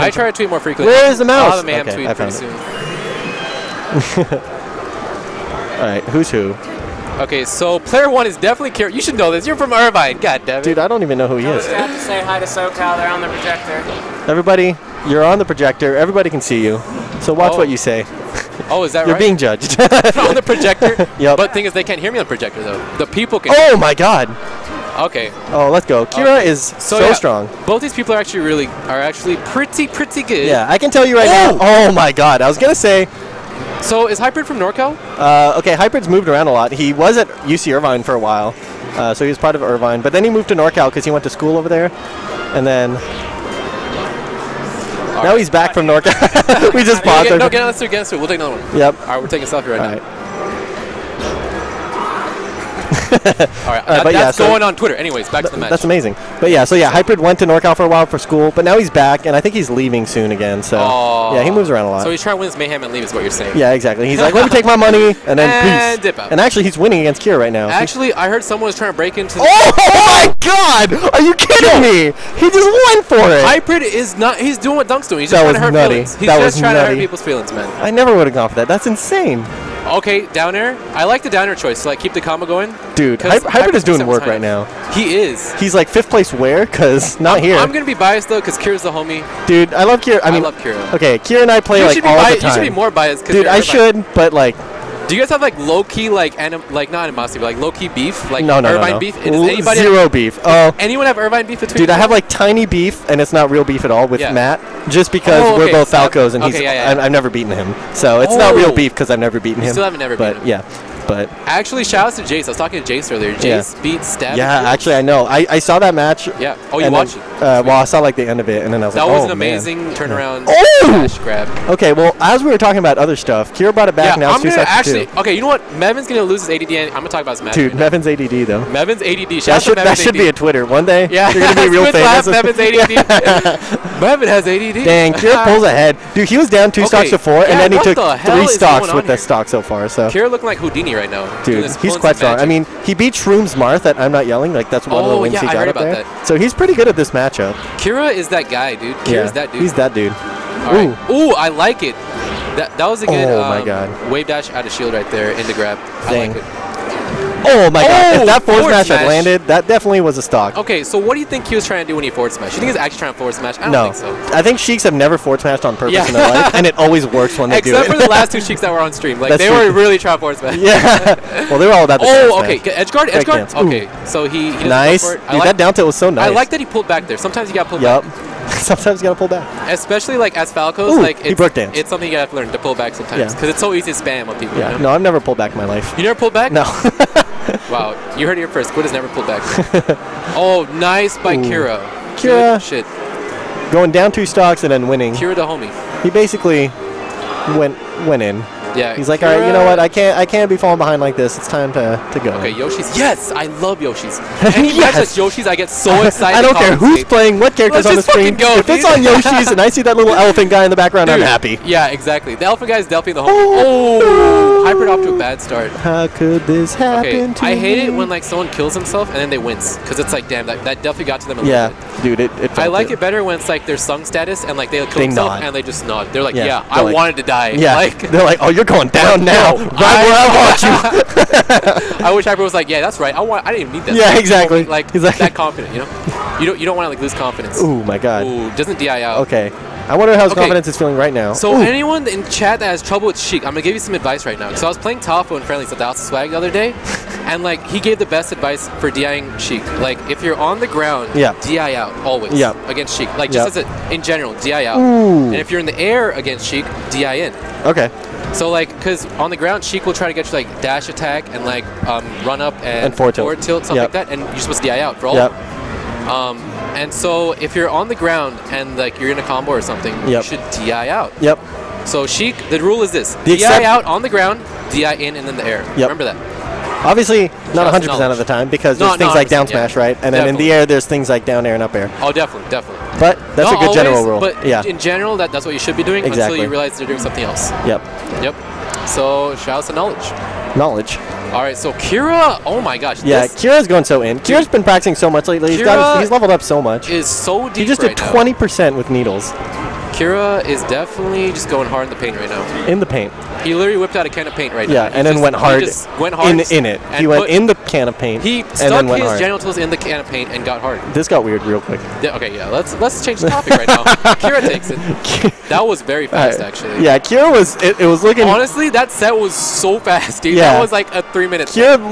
I try to tweet more frequently. Where is the mouse? I'll have a man tweet pretty soon. All right, who's who? Okay, so player one is definitely Kira. You should know this. You're from Irvine. God damn it. Dude, I don't even know who he is. I have to say hi to SoCal. They're on the projector. Everybody, you're on the projector. Everybody can see you. So watch what you say. Oh, is that right? You're being judged. On the projector? Yep. But the thing is, they can't hear me on the projector, though. The people can hear me. My God. Okay. Oh, let's go. Kira is so strong. Both these people are actually pretty good. Yeah, I can tell you right now. Oh, my God. I was going to say... So is Hyprid from NorCal? Okay, Hyprid's moved around a lot. He was at UC Irvine for a while, so he was part of Irvine. But then he moved to NorCal because he went to school over there, and then now he's back from NorCal. We just paused. No, get on this against it. We'll take another one. Yep. All right, we're taking a selfie right now. All right, that's going on Twitter. Anyways, back to the match. That's amazing. But yeah, so yeah, Hyprid went to NorCal for a while for school, but now he's back, and I think he's leaving soon again. So yeah, he moves around a lot. So he's trying to win his mayhem and leave is what you're saying. Yeah, exactly. He's like, let me take my money, and then peace. Dip out. And actually, he's winning against Kira right now. Actually, I heard someone was trying to break into. Oh my God! Are you kidding me? He just went for it. Hyprid is not. He's doing what Dunk's doing. He's just trying to hurt feelings. He's just trying to hurt people's feelings, man. I never would have gone for that. That's insane. Okay, down air. I like the down air choice to like keep the combo going. Dude, Hyprid is doing work right now. He is. He's like fifth place where? Because not here. I'm going to be biased though because Kira's the homie. Dude, I love Kira. I mean, I love Kira. Okay, Kira and I play like all the time. You should be more biased. Dude, I should, but like... Do you guys have like low-key, like not animosity, but like low-key beef? Like Irvine beef? Zero beef. Oh. Anyone have Irvine beef between you? Dude, I have like tiny beef, and it's not real beef at all with Matt, just because we're both Falcos, and I've never beaten him. So it's not real beef because I've never beaten him. You still haven't never beaten him. Yeah, but... Actually, shout out to Jace. I was talking to Jace earlier. Jace beat Stab. Yeah, actually, I know. I saw that match. Yeah. Oh, you watched it? Well, I saw like the end of it, and then I was like, oh, that was an amazing turnaround smash grab. Okay, well, as we were talking about other stuff, Kira brought it back, now it's 2 seconds. Okay, you know what? Mevin's going to lose his ADD, and I'm going to talk about his match. Dude, Mevin's ADD, though. Mevin's ADD. That should be a Twitter. One day, you're going to be real famous. Mevin's ADD. Mevin has ADD. Dang, Kira pulls ahead. Dude, he was down two stocks to four, and then he took three stocks with that stock so far. So Kira looking like Houdini right now. Dude, he's quite strong. I mean, he beat Shroom's Marth at I'm Not Yelling. Like, that's one of the wins he got up there. So he's pretty good at this matchup. Kira is that guy, dude. Kira's that dude. He's that dude. Ooh, I like it. That was a good wave dash out of shield right there into grab. Dang. I like it. Oh my God! If that forward smash had landed, that definitely was a stock. Okay, so what do you think he was trying to do when he forward smashed? You think he's actually trying to forward smash? I don't think so. I think Sheiks have never forward smashed on purpose in their life, and it always works when they do it. Except for the last two Sheiks that were on stream, like they were really trying to forward smash. Yeah. Well, they were all about the edge guard. Okay, so he nice. Dude, that down tilt was so nice. I like that he pulled back there. Sometimes you got pulled back. Sometimes you gotta pull back. Especially like as Falcos, like it's something you gotta learn to pull back sometimes because it's so easy to spam on people. Yeah. You know? No, I've never pulled back in my life. You never pulled back? No. Wow, you heard it here first. Quid has never pulled back. Oh, nice by Kira. Kira, shit, going down two stocks and then winning. Kira the homie. He basically went in. Yeah. He's like, all right, you know what? I can't be falling behind like this. It's time to go. Okay, Yoshi's. Yes, I love Yoshi's. Any match that's Yoshi's, I get so excited. I don't care who's playing, what characters on the screen. Go, if it's on Yoshi's and I see that little elephant guy in the background, dude, I'm happy. Yeah, exactly. The elephant guy is Delphi the whole. Oh, Hyprid off to a bad start. How could this happen? Okay, to I hate it when like someone kills himself and then they wins because it's like, damn, that Delphi got to them. Yeah, dude, it. I like it better when it's like their sung status and like they kill themselves and they just nod. They're like, yeah, I wanted to die. Yeah, like they're like, oh. You're going down now, right where I want you. I wish Hyprid was like, yeah, that's right. I didn't even need that. Yeah, exactly. Like, he's like that confident, you know. You don't want to like lose confidence. Ooh, my God. Ooh, doesn't DI out. Okay. I wonder how his confidence is feeling right now. So anyone in chat that has trouble with Sheik, I'm gonna give you some advice right now. So I was playing Tafo in friendlies at the House of Swag the other day, and like he gave the best advice for DIing Sheik. Like if you're on the ground, DI out always against Sheik. Like just as a, in general, DI out. Ooh. And if you're in the air against Sheik, DI in. Okay. So like, because on the ground, Sheik will try to get you like dash attack and like run up and forward tilt, something like that, and you're supposed to DI out for all. Yep. And so if you're on the ground and like you're in a combo or something, you should DI out. Yep. So Sheik, the rule is this: DI out on the ground, DI in, and then the air. Yep. Remember that. Obviously, not 100% of the time because there's things like down smash, right? And then in the air, there's things like down air and up air. Oh, definitely, definitely. But that's a good general rule. But in general, that's what you should be doing until you realize they're doing something else. Yep. Yep. So, shout out to knowledge. Knowledge. All right, so Kira, oh my gosh. Yeah, Kira's going so in. Kira's been practicing so much lately. He's leveled up so much. He just did 20% with needles. Kira is definitely just going hard in the paint right now. In the paint. He literally whipped out a can of paint right now. Yeah, and then went hard in it. He went in the can of paint. He stuck his genitals in the can of paint and got hard. This got weird real quick. Okay, yeah, let's change the topic right now. Kira takes it. That was very fast, actually. Yeah, Kira was. It was looking. Honestly, that set was so fast, dude. Yeah. That was like a 3-minute. Kira.